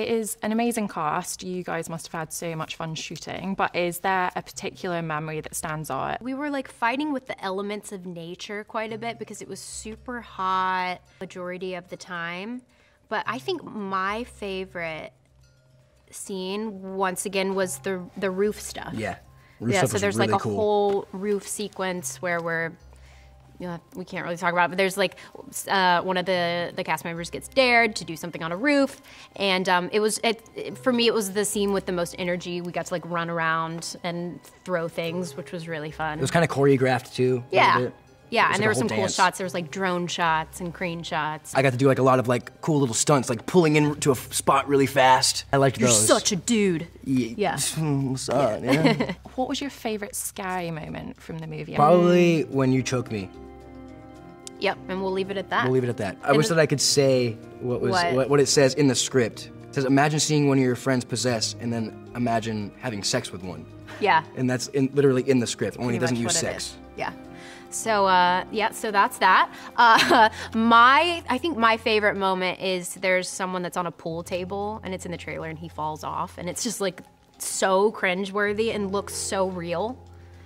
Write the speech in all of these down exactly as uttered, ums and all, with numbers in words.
It is an amazing cast. You guys must have had so much fun shooting, but is there a particular memory that stands out? We were like fighting with the elements of nature quite a bit because it was super hot majority of the time. But I think my favorite scene, once again, was the the roof stuff. Yeah, roof yeah. Stuff so there's really like a cool. whole roof sequence where we're, you know, we can't really talk about it, but there's like uh, one of the the cast members gets dared to do something on a roof, and um, it was it, it for me it was the scene with the most energy. We got to like run around and throw things, which was really fun. It was kind of choreographed too. Yeah. A little bit. Yeah, and like there were some dance. cool shots. There was like drone shots and crane shots. I got to do like a lot of like cool little stunts, like pulling into a spot really fast. I liked You're those. You're such a dude. Yeah. yeah. What's up, yeah. yeah. What was your favorite Sky moment from the movie? Probably when you choked me. Yep, and we'll leave it at that. We'll leave it at that. I and wish that I could say what was what? what it says in the script. It says, imagine seeing one of your friends possess, and then imagine having sex with one. Yeah. And that's in, literally in the script, only it doesn't use sex. Yeah. So, uh, yeah, so that's that. Uh, my, I think my favorite moment is there's someone that's on a pool table and it's in the trailer and he falls off and it's just like so cringeworthy and looks so real.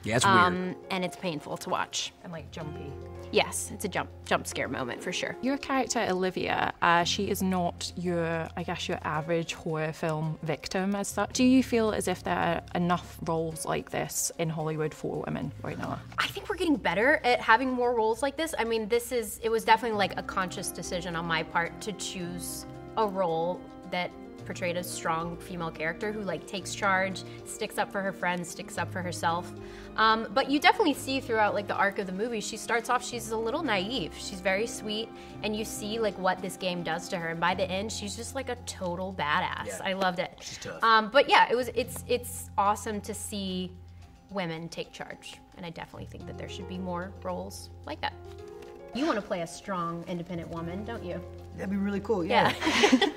Yeah, it's um, weird. And it's painful to watch. And like jumpy. Yes, it's a jump jump scare moment for sure. Your character, Olivia, uh, she is not your, I guess, your average horror film victim as such. Do you feel as if there are enough roles like this in Hollywood for women right now? I think we're getting better at having more roles like this. I mean, this is, it was definitely like a conscious decision on my part to choose a role that portrayed a strong female character who like takes charge, sticks up for her friends, sticks up for herself. Um, but you definitely see throughout like the arc of the movie, she starts off, she's a little naive. She's very sweet, and you see like what this game does to her. And by the end, she's just like a total badass. Yeah. I loved it. She's tough. Um, but yeah, it was. It's it's awesome to see women take charge, and I definitely think that there should be more roles like that. You want to play a strong, independent woman, don't you? That'd be really cool. Yeah. yeah.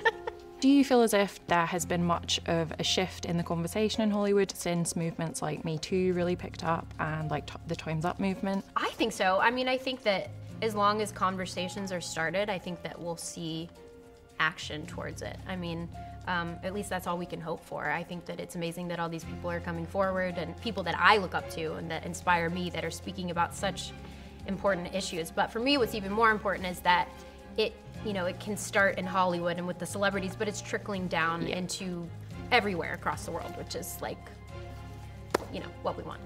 Do you feel as if there has been much of a shift in the conversation in Hollywood since movements like Me Too really picked up and like the Time's Up movement? I think so. I mean, I think that as long as conversations are started, I think that we'll see action towards it. I mean, um, at least that's all we can hope for. I think that it's amazing that all these people are coming forward and people that I look up to and that inspire me that are speaking about such important issues. But for me, what's even more important is that it, you know, it can start in Hollywood and with the celebrities, but it's trickling down yeah. into everywhere across the world, which is like, you know, what we want.